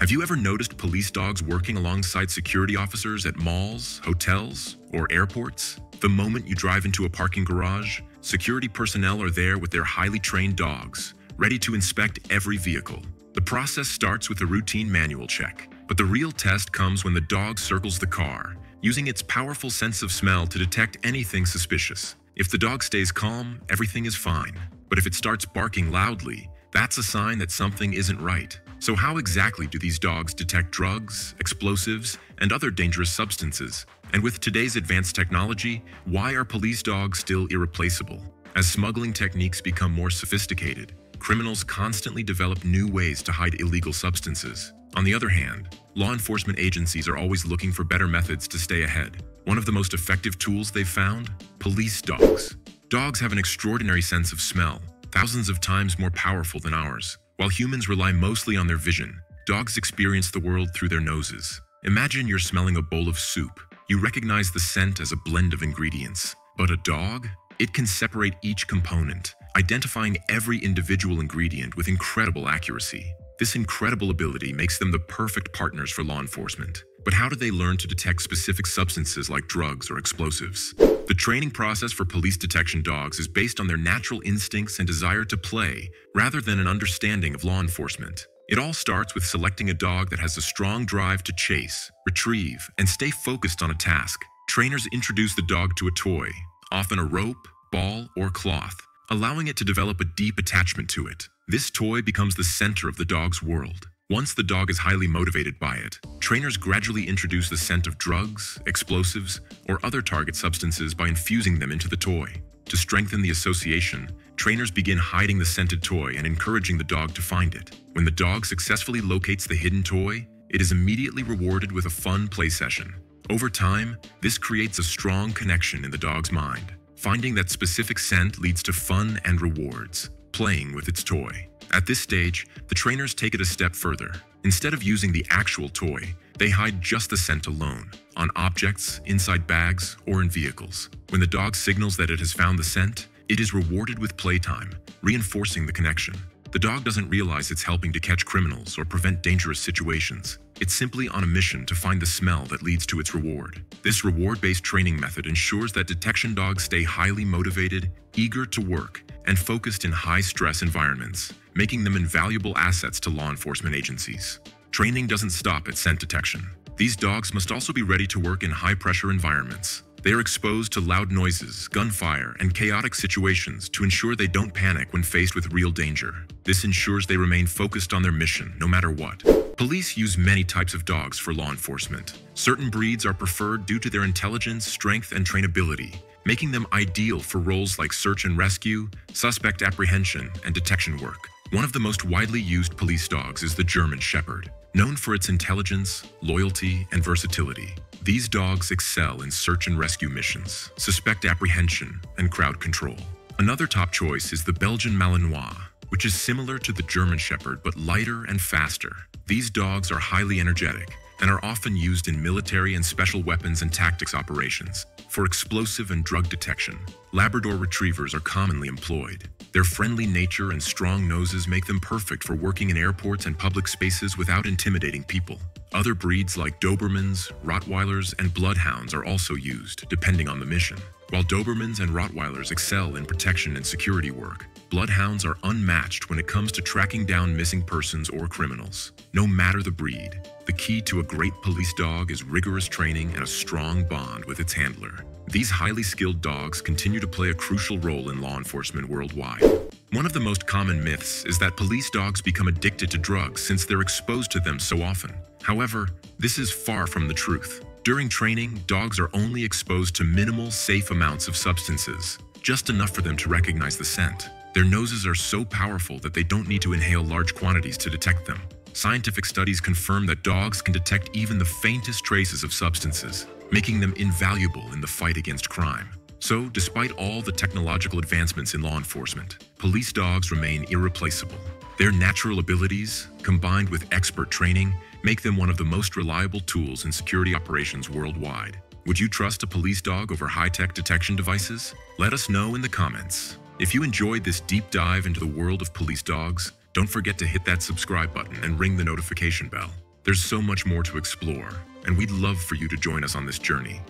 Have you ever noticed police dogs working alongside security officers at malls, hotels, or airports? The moment you drive into a parking garage, security personnel are there with their highly trained dogs, ready to inspect every vehicle. The process starts with a routine manual check, but the real test comes when the dog circles the car, using its powerful sense of smell to detect anything suspicious. If the dog stays calm, everything is fine. But if it starts barking loudly, that's a sign that something isn't right. So how exactly do these dogs detect drugs, explosives, and other dangerous substances? And with today's advanced technology, why are police dogs still irreplaceable? As smuggling techniques become more sophisticated, criminals constantly develop new ways to hide illegal substances. On the other hand, law enforcement agencies are always looking for better methods to stay ahead. One of the most effective tools they've found? Police dogs. Dogs have an extraordinary sense of smell, thousands of times more powerful than ours. While humans rely mostly on their vision, dogs experience the world through their noses. Imagine you're smelling a bowl of soup. You recognize the scent as a blend of ingredients. But a dog? It can separate each component, identifying every individual ingredient with incredible accuracy. This incredible ability makes them the perfect partners for law enforcement. But how do they learn to detect specific substances like drugs or explosives? The training process for police detection dogs is based on their natural instincts and desire to play, rather than an understanding of law enforcement. It all starts with selecting a dog that has a strong drive to chase, retrieve, and stay focused on a task. Trainers introduce the dog to a toy, often a rope, ball, or cloth, allowing it to develop a deep attachment to it. This toy becomes the center of the dog's world. Once the dog is highly motivated by it, trainers gradually introduce the scent of drugs, explosives, or other target substances by infusing them into the toy. To strengthen the association, trainers begin hiding the scented toy and encouraging the dog to find it. When the dog successfully locates the hidden toy, it is immediately rewarded with a fun play session. Over time, this creates a strong connection in the dog's mind. Finding that specific scent leads to fun and rewards, playing with its toy. At this stage, the trainers take it a step further. Instead of using the actual toy, they hide just the scent alone, on objects, inside bags, or in vehicles. When the dog signals that it has found the scent, it is rewarded with playtime, reinforcing the connection. The dog doesn't realize it's helping to catch criminals or prevent dangerous situations. It's simply on a mission to find the smell that leads to its reward. This reward-based training method ensures that detection dogs stay highly motivated, eager to work, and focused in high-stress environments, making them invaluable assets to law enforcement agencies. Training doesn't stop at scent detection. These dogs must also be ready to work in high-pressure environments. They are exposed to loud noises, gunfire, and chaotic situations to ensure they don't panic when faced with real danger. This ensures they remain focused on their mission, no matter what. Police use many types of dogs for law enforcement. Certain breeds are preferred due to their intelligence, strength, and trainability, making them ideal for roles like search and rescue, suspect apprehension, and detection work. One of the most widely used police dogs is the German Shepherd. Known for its intelligence, loyalty, and versatility, these dogs excel in search and rescue missions, suspect apprehension, and crowd control. Another top choice is the Belgian Malinois, which is similar to the German Shepherd but lighter and faster. These dogs are highly energetic and are often used in military and special weapons and tactics operations for explosive and drug detection. Labrador Retrievers are commonly employed. Their friendly nature and strong noses make them perfect for working in airports and public spaces without intimidating people. Other breeds like Dobermans, Rottweilers, and Bloodhounds are also used, depending on the mission. While Dobermans and Rottweilers excel in protection and security work, Bloodhounds are unmatched when it comes to tracking down missing persons or criminals. No matter the breed, the key to a great police dog is rigorous training and a strong bond with its handler. These highly skilled dogs continue to play a crucial role in law enforcement worldwide. One of the most common myths is that police dogs become addicted to drugs since they're exposed to them so often. However, this is far from the truth. During training, dogs are only exposed to minimal, safe amounts of substances, just enough for them to recognize the scent. Their noses are so powerful that they don't need to inhale large quantities to detect them. Scientific studies confirm that dogs can detect even the faintest traces of substances, making them invaluable in the fight against crime. So, despite all the technological advancements in law enforcement, police dogs remain irreplaceable. Their natural abilities, combined with expert training, make them one of the most reliable tools in security operations worldwide. Would you trust a police dog over high-tech detection devices? Let us know in the comments. If you enjoyed this deep dive into the world of police dogs, don't forget to hit that subscribe button and ring the notification bell. There's so much more to explore, and we'd love for you to join us on this journey.